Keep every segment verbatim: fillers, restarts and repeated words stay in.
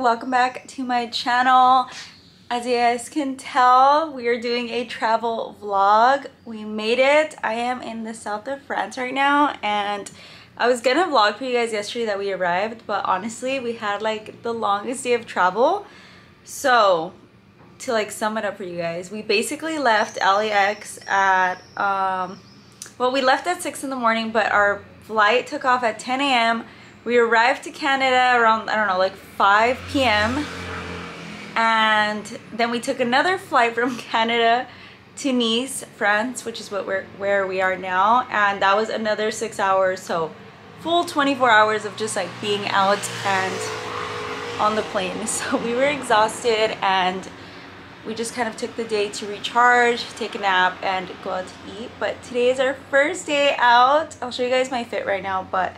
Welcome back to my channel. As you guys can tell, we are doing a travel vlog. We made it. I am in the south of France right now, and I was gonna vlog for you guys yesterday that we arrived, but honestly we had like the longest day of travel. So to like sum it up for you guys, we basically left L A X at um well we left at six in the morning, but our flight took off at ten A M We arrived to Canada around, I don't know, like five P M And then we took another flight from Canada to Nice, France, which is what we're, where we are now. And that was another six hours. So full twenty-four hours of just like being out and on the plane. So we were exhausted, and we just kind of took the day to recharge, take a nap, and go out to eat. But today is our first day out. I'll show you guys my fit right now, but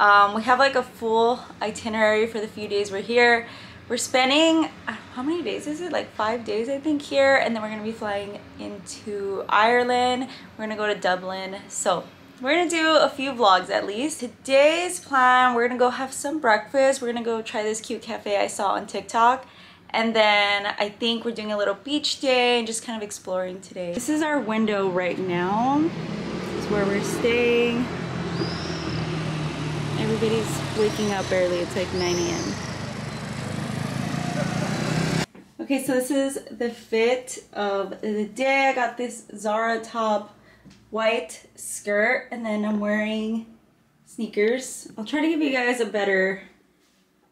Um, we have like a full itinerary for the few days we're here. We're spending, how many days is it? Like five days I think here, and then we're gonna be flying into Ireland. We're gonna go to Dublin. So we're gonna do a few vlogs at least. Today's plan, we're gonna go have some breakfast. We're gonna go try this cute cafe I saw on TikTok. And then I think we're doing a little beach day and just kind of exploring today. This is our window right now. This is where we're staying. Everybody's waking up early. It's like nine A M Okay, so this is the fit of the day. I got this Zara top, white skirt, and then I'm wearing sneakers. I'll try to give you guys a better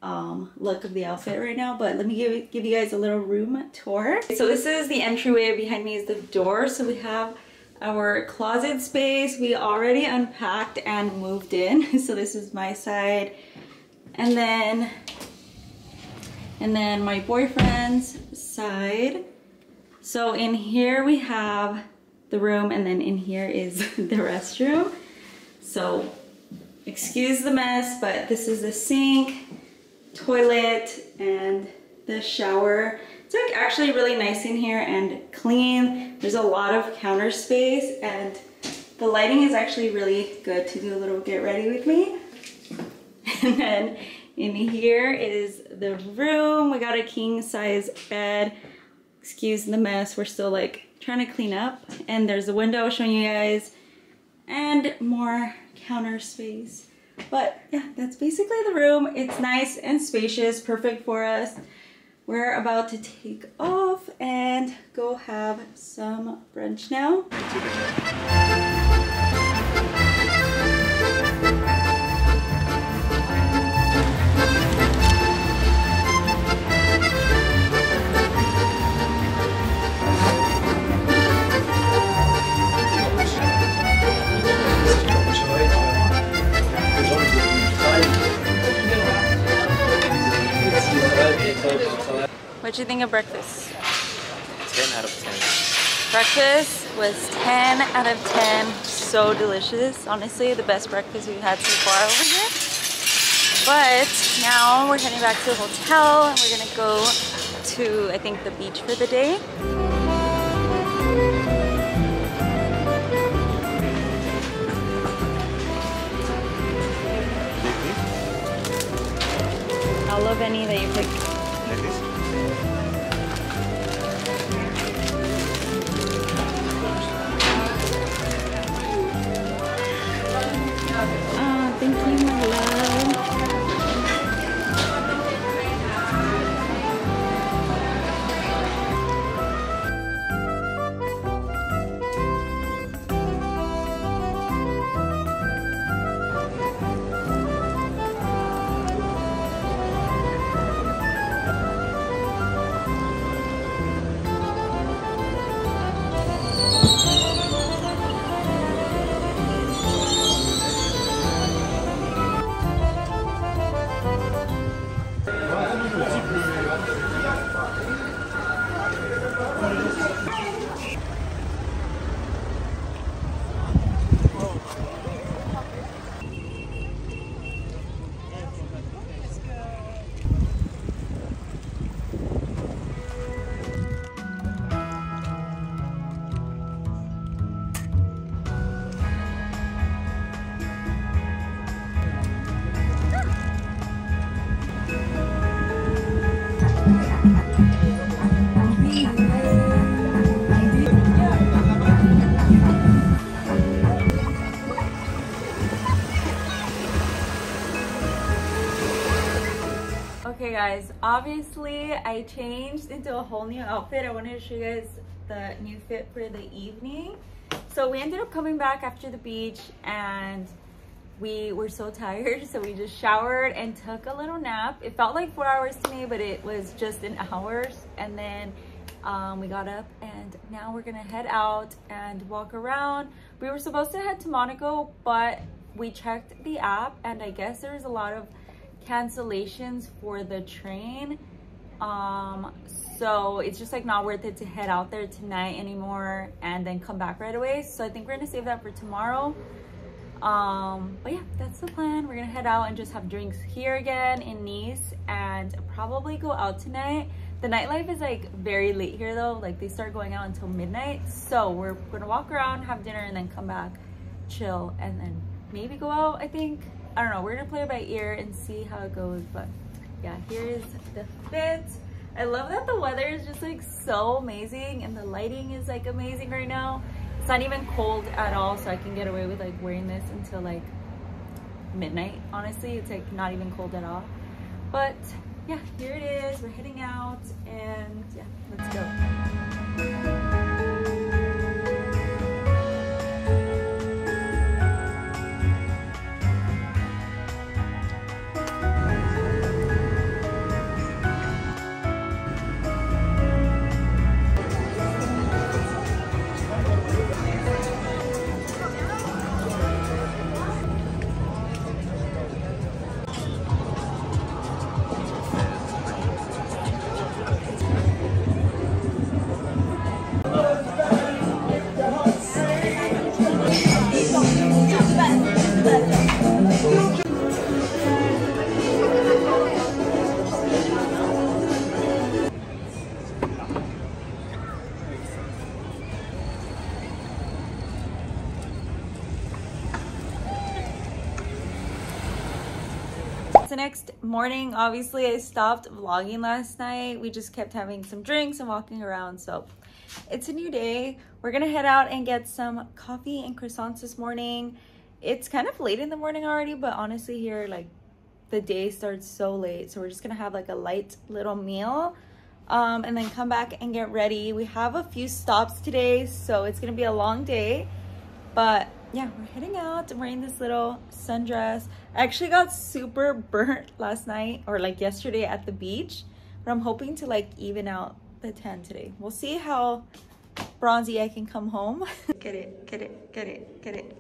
um, look of the outfit right now, but let me give, give you guys a little room tour. So this is the entryway. Behind me is the door. So we have our closet space. We already unpacked and moved in, so this is my side, and then and then my boyfriend's side. So in here we have the room, and then in here is the restroom. So excuse the mess, but this is the sink, toilet, and the shower. It's like actually really nice in here and clean. There's a lot of counter space, and the lighting is actually really good to do a little get ready with me. And then in here is the room. We got a king size bed. Excuse the mess, we're still like trying to clean up. And there's a window showing you guys and more counter space. But yeah, that's basically the room. It's nice and spacious, perfect for us. We're about to take off and go have some brunch now. What'd you think of breakfast? ten out of ten. Breakfast was ten out of ten. So delicious. Honestly, the best breakfast we've had so far over here. But now we're heading back to the hotel, and we're gonna go to, I think, the beach for the day. I love any that you pick. Like this. Oh, thank you, my love. Okay guys, obviously I changed into a whole new outfit. I wanted to show you guys the new fit for the evening. So we ended up coming back after the beach and we were so tired, so we just showered and took a little nap. It felt like four hours to me, but it was just an hour. And then um, we got up and now we're gonna head out and walk around. We were supposed to head to Monaco, but we checked the app and I guess there's a lot of cancellations for the train, um so it's just like not worth it to head out there tonight anymore and then come back right away. So I think we're gonna save that for tomorrow, um but yeah, that's the plan. We're gonna head out and just have drinks here again in Nice and probably go out tonight. The nightlife is like very late here though, like they start going out until midnight, so we're gonna walk around, have dinner, and then come back, chill, and then maybe go out. I think I don't know, we're gonna play it by ear and see how it goes. But yeah, here is the fit. I love that the weather is just like so amazing and the lighting is like amazing right now. It's not even cold at all, so I can get away with like wearing this until like midnight. Honestly, it's like not even cold at all. But yeah, here it is. We're heading out and yeah, let's go. Next morning, obviously I stopped vlogging last night. We just kept having some drinks and walking around, so it's a new day. We're gonna head out and get some coffee and croissants this morning. It's kind of late in the morning already, but honestly here like the day starts so late, so we're just gonna have like a light little meal, um and then come back and get ready. We have a few stops today, so it's gonna be a long day, but yeah, we're heading out. I'm wearing this little sundress. I actually got super burnt last night or like yesterday at the beach, but I'm hoping to like even out the tan today. We'll see how bronzy I can come home. Get it, get it, get it, get it.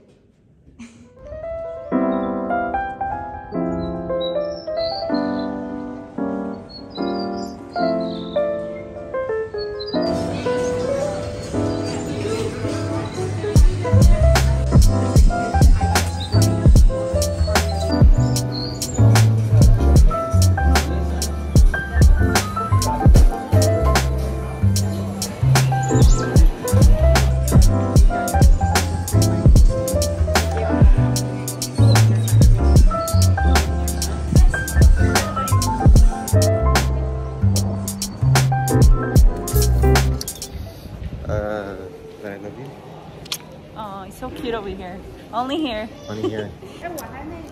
Only here. Only here.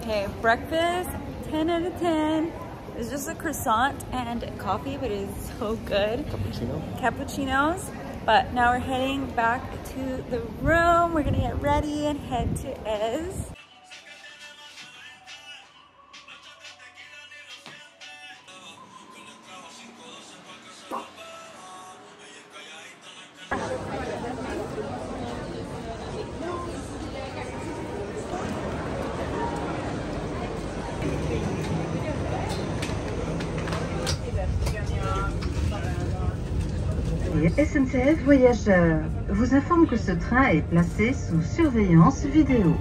Okay, breakfast, ten out of ten. It's just a croissant and coffee, but it is so good. Cappuccino. Cappuccinos. But now we're heading back to the room. We're gonna get ready and head to Èze. S N C F Voyageurs vous informe que ce train est placé sous surveillance vidéo.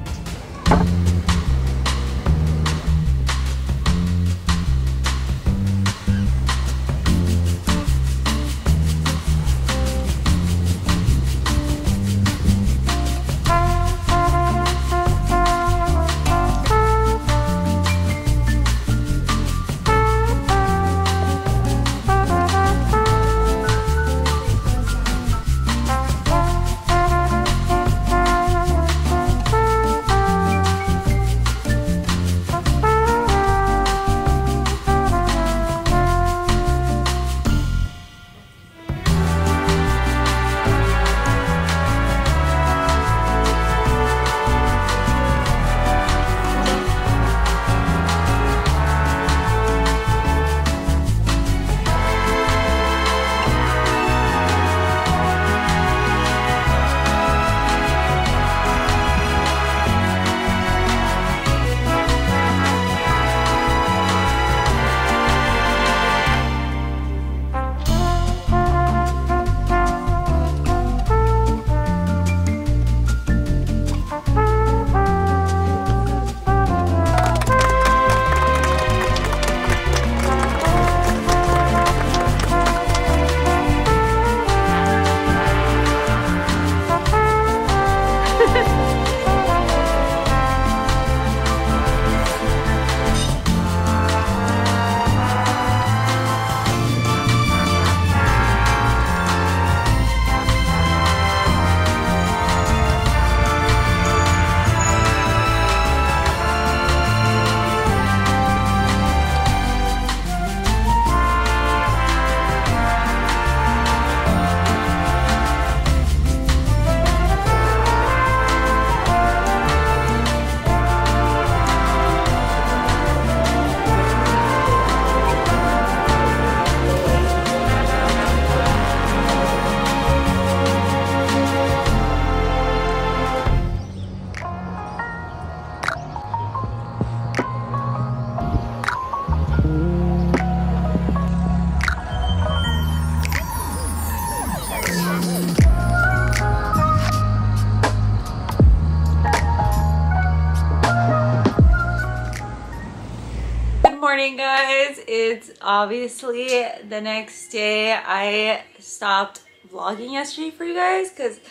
morning, guys. It's obviously the next day. I stopped vlogging yesterday for you guys because,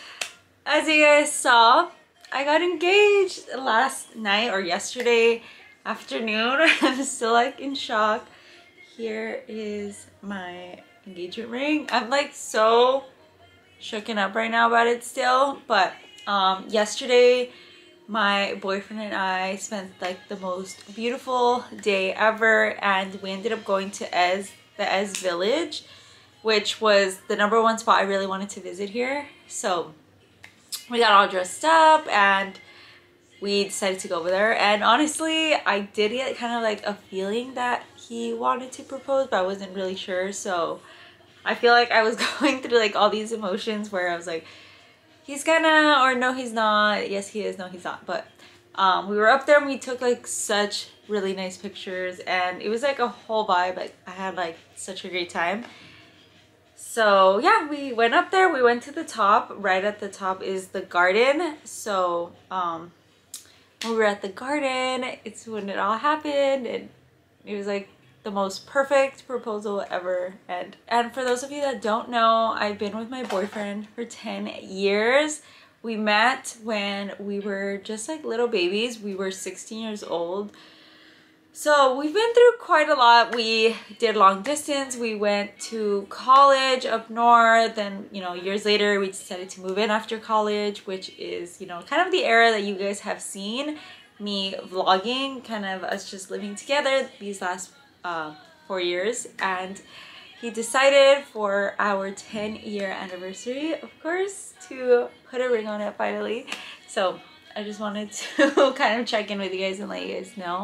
as you guys saw, I got engaged last night or yesterday afternoon. I'm still like in shock. Here is my engagement ring. I'm like so shooken up right now about it still, but um yesterday my boyfriend and I spent like the most beautiful day ever, and we ended up going to Èze, the Èze village, which was the number one spot I really wanted to visit here. So we got all dressed up and we decided to go over there, and honestly I did get kind of like a feeling that he wanted to propose, but I wasn't really sure. So I feel like I was going through like all these emotions where I was like, he's gonna, or no he's not, yes he is, no he's not. But um we were up there and we took like such really nice pictures, and it was like a whole vibe. Like I had like such a great time. So yeah, we went up there, we went to the top. Right at the top is the garden. So um when we were at the garden, it's when it all happened, and it was like the most perfect proposal ever. And and for those of you that don't know, I've been with my boyfriend for ten years. We met when we were just like little babies. We were sixteen years old. So we've been through quite a lot. We did long distance. We went to college up north, and you know, years later we decided to move in after college, which is, you know, kind of the era that you guys have seen me vlogging, kind of us just living together these last Uh, four years. And he decided for our ten year anniversary, of course, to put a ring on it finally. So I just wanted to kind of check in with you guys and let you guys know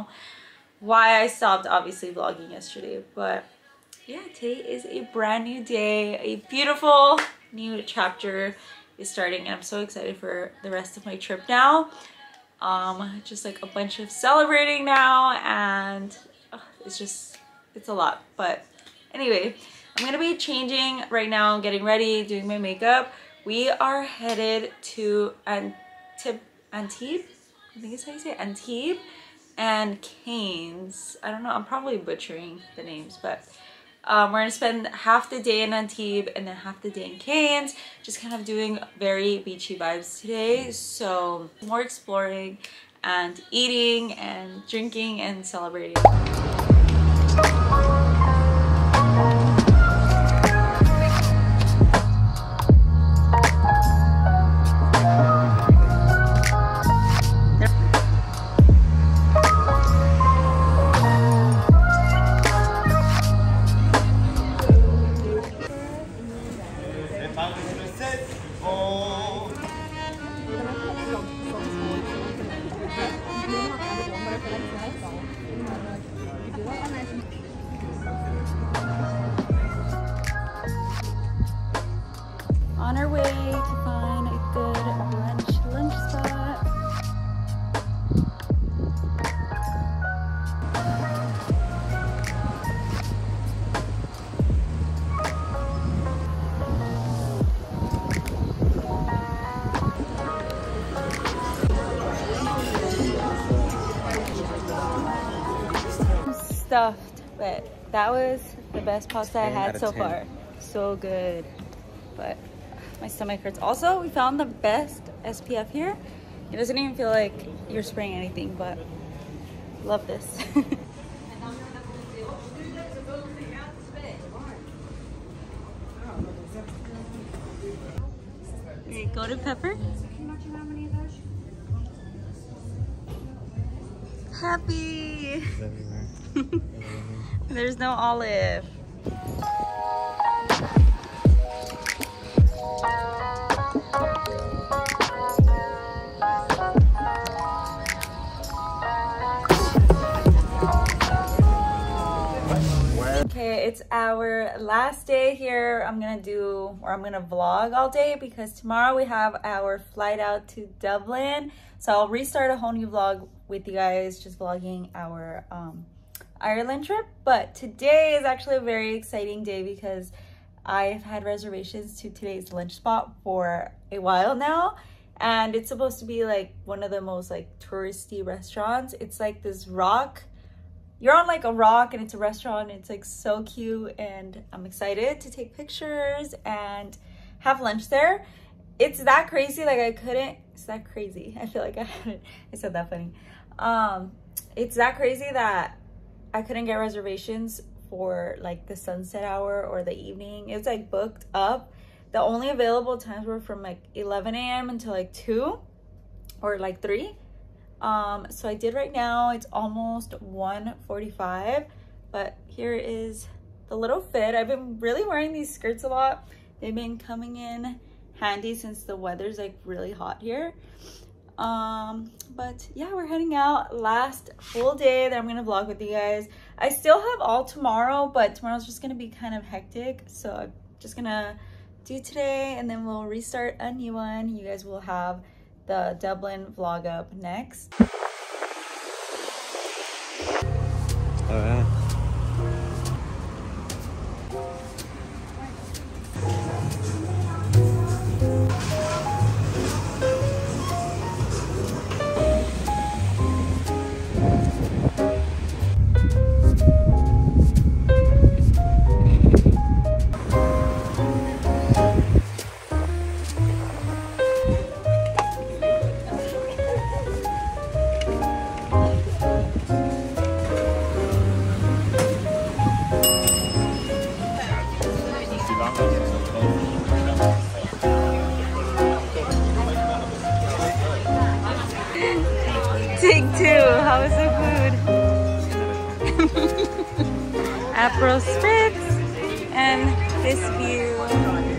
why I stopped obviously vlogging yesterday. But yeah, today is a brand new day. A beautiful new chapter is starting, and I'm so excited for the rest of my trip now. Um, just like a bunch of celebrating now, and it's just, it's a lot. But anyway, I'm gonna be changing right now, getting ready, doing my makeup. We are headed to Antibes, Antibes? I think it's how you say it, Antibes and Cannes. I don't know, I'm probably butchering the names, but um, we're gonna spend half the day in Antibes and then half the day in Cannes, just kind of doing very beachy vibes today. So more exploring and eating and drinking and celebrating. On our way to find a good lunch lunch spot. I'm stuffed, but that was the best pasta I had so far. So good. But my stomach hurts. Also, we found the best S P F here. It doesn't even feel like you're spraying anything, but love this. Okay, golden pepper. Happy! There's no olive. Okay, it's our last day here. I'm gonna do, or I'm gonna vlog all day, because tomorrow we have our flight out to Dublin. So I'll restart a whole new vlog with you guys, just vlogging our um, Ireland trip. But today is actually a very exciting day because I've had reservations to today's lunch spot for a while now, and it's supposed to be like one of the most like touristy restaurants. It's like this rock you're on like a rock and it's a restaurant. It's like so cute and I'm excited to take pictures and have lunch there. It's that crazy, like I couldn't, it's that crazy. I feel like I, I said that funny. Um, it's that crazy that I couldn't get reservations for like the sunset hour or the evening. It's like booked up. The only available times were from like eleven a m until like two or like three. Um, so I did right now, it's almost one forty-five, but here is the little fit. I've been really wearing these skirts a lot. They've been coming in handy since the weather's like really hot here. Um, but yeah, we're heading out. Last full day that I'm gonna vlog with you guys. I still have all tomorrow, but tomorrow's just gonna be kind of hectic. So I'm just gonna do today and then we'll restart a new one. You guys will have the Dublin vlog up next. All right. April Spritz and this view.